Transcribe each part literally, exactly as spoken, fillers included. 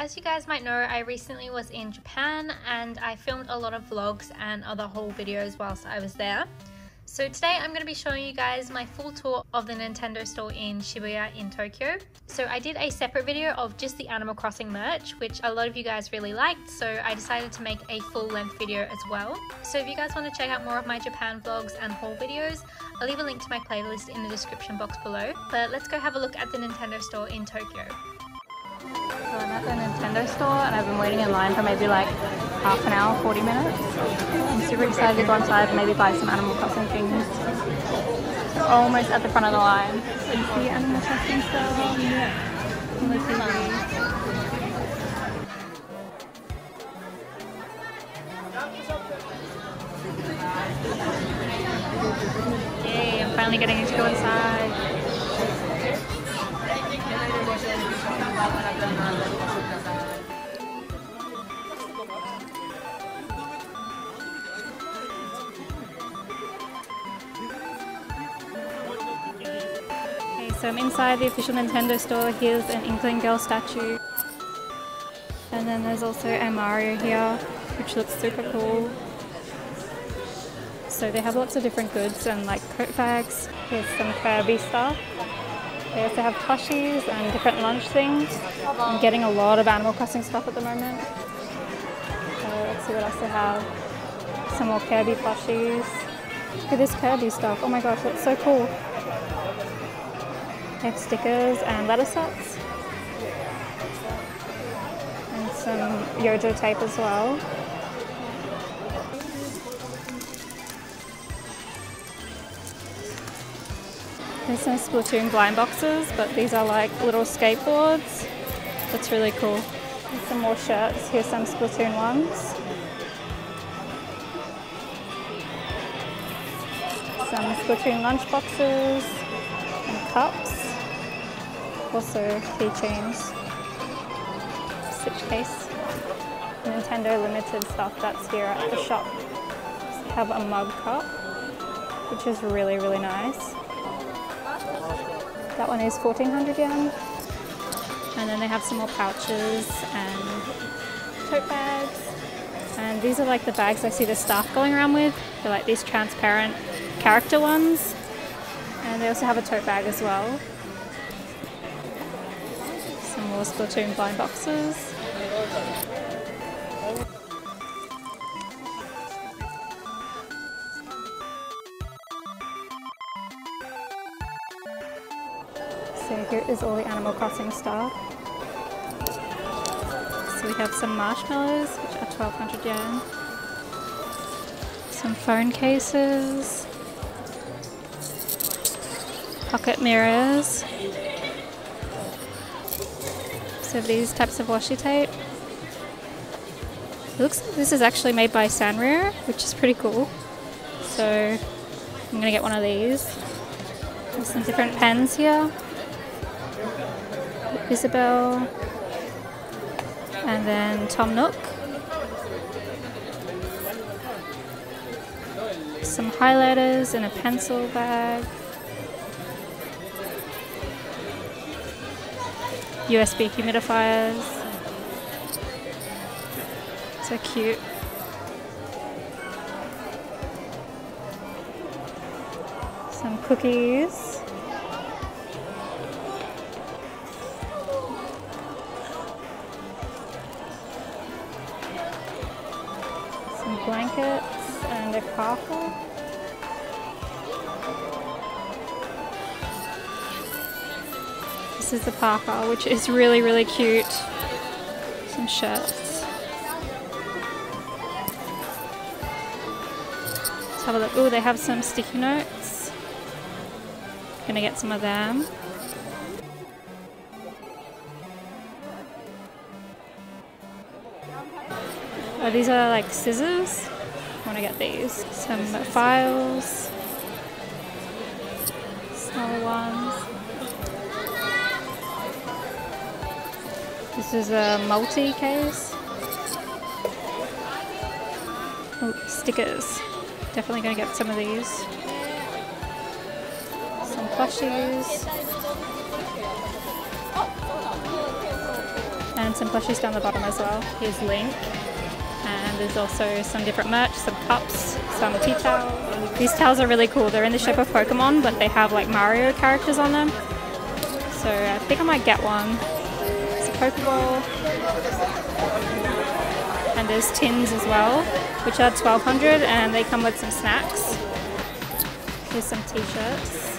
as you guys might know, I recently was in Japan and I filmed a lot of vlogs and other haul videos whilst I was there. So today I'm going to be showing you guys my full tour of the Nintendo store in Shibuya in Tokyo. So I did a separate video of just the Animal Crossing merch, which a lot of you guys really liked, so I decided to make a full length video as well. So if you guys want to check out more of my Japan vlogs and haul videos, I'll leave a link to my playlist in the description box below. But let's go have a look at the Nintendo store in Tokyo. So I'm at the Nintendo store and I've been waiting in line for maybe like half an hour, forty minutes. I'm super excited to go inside and maybe buy some Animal Crossing things. So almost at the front of the line. So you see Animal Crossing stuff? Yeah. Let's see mine. Yay, I'm finally getting to go inside. Okay, so I'm inside the official Nintendo store. Here's an Inkling Girl statue. And then there's also a Mario here, which looks super cool. So they have lots of different goods and like coat bags. Here's some Kirby stuff. They also have plushies and different lunch things. I'm getting a lot of Animal Crossing stuff at the moment. So let's see what else they have. Some more Kirby plushies. Look at this Kirby stuff. Oh my gosh, that's so cool. They have stickers and letter sets. And some Yojo tape as well. There's some Splatoon blind boxes, but these are like little skateboards. That's really cool. And some more shirts. Here's some Splatoon ones. Some Splatoon lunch boxes and cups. Also keychains. Switch case. Nintendo Limited stuff that's here at the shop. They have a mug cup, which is really, really nice. That one is fourteen hundred yen. And then they have some more pouches and tote bags. And these are like the bags I see the staff going around with. They're like these transparent character ones. And they also have a tote bag as well. Some more Splatoon blind boxes. So here is all the Animal Crossing stuff. So we have some marshmallows, which are twelve hundred yen. Some phone cases. Pocket mirrors. So these types of washi tape. It looks like this is actually made by Sanrio, which is pretty cool. So I'm gonna get one of these. There's some different pens here. Isabelle, and then Tom Nook. Some highlighters and a pencil bag. U S B humidifiers. So cute. Some cookies. Blankets and a coffee. This is the parka, which is really, really cute. Some shirts. Let's have a look. Oh, they have some sticky notes. Gonna get some of them. Oh, these are like scissors. I want to get these. Some files. Smaller ones. This is a multi case. Oh, stickers. Definitely going to get some of these. Some plushies. And some plushies down the bottom as well. Here's Link. And there's also some different merch, some cups, some tea towels. These towels are really cool. They're in the shape of Pokemon, but they have like Mario characters on them. So I think I might get one. It's a Pokeball. And there's tins as well, which are twelve hundred, and they come with some snacks. Here's some t-shirts.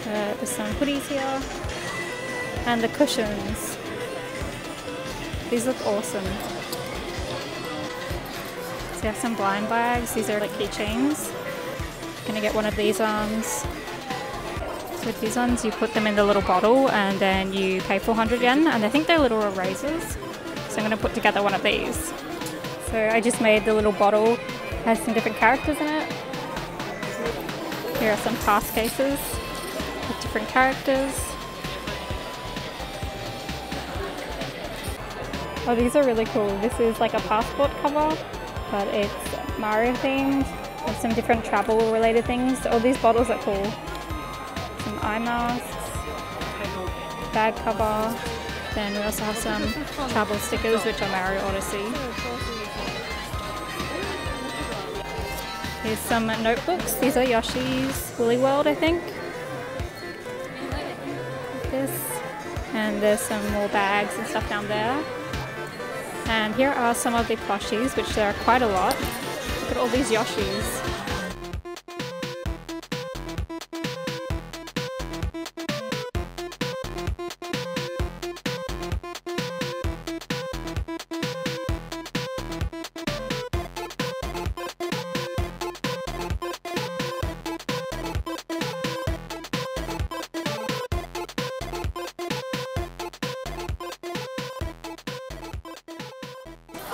Uh, there's some hoodies here. And the cushions. These look awesome. So we have some blind bags. These are like keychains. Gonna get one of these ones. So with these ones, you put them in the little bottle and then you pay four hundred yen. And I think they're little erasers. So I'm gonna put together one of these. So I just made the little bottle. It has some different characters in it. Here are some pass cases with different characters. Oh, these are really cool. This is like a passport cover, but it's Mario themed and some different travel related things. All these bottles are cool. Some eye masks, bag cover. Then we also have some travel stickers, which are Mario Odyssey. Here's some notebooks. These are Yoshi's Woolly World, I think. Like this. And there's some more bags and stuff down there. And here are some of the plushies, which there are quite a lot. Look at all these Yoshis.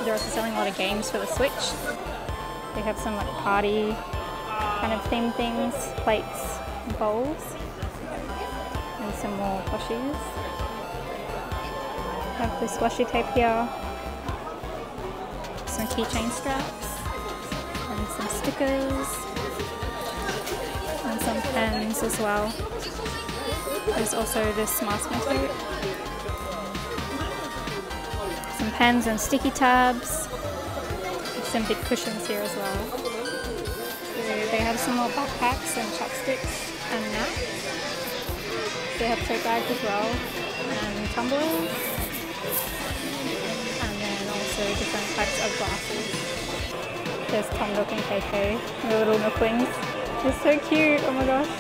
They're also selling a lot of games for the Switch. They have some like party kind of themed things, plates, and bowls, and some more plushies. I have this washi tape here, some keychain straps, and some stickers, and some pens as well. There's also this masking tape. Pens and sticky tabs. There's some big cushions here as well. So they have some more backpacks and chopsticks and naps. They have tote bags as well, and tumblers, and then also different types of glasses. There's Tom Nook and K K, the little Nooklings. They're so cute, oh my gosh.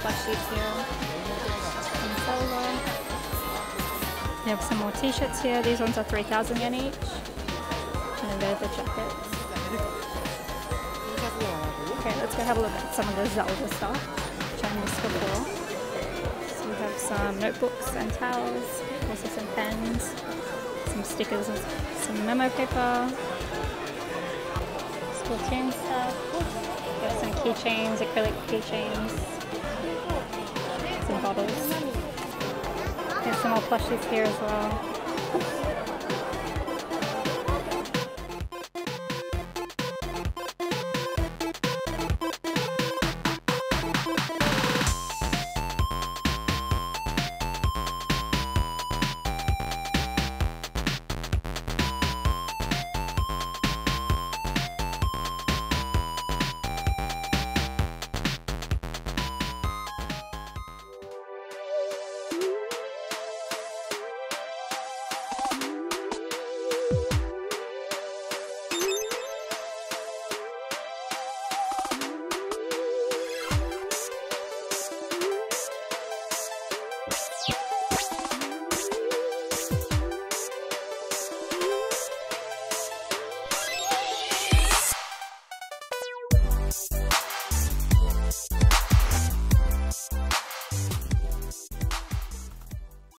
Plushies here, and Zelda. We have some more t-shirts here. These ones are three thousand yen each. And then there's the jackets. Okay, let's go have a look at some of the Zelda stuff, which I missed before. So we have some notebooks and towels, also some pens, some stickers and some memo paper. Splatoon stuff. We have some keychains, acrylic keychains. Bottles. There's some more plushies here as well.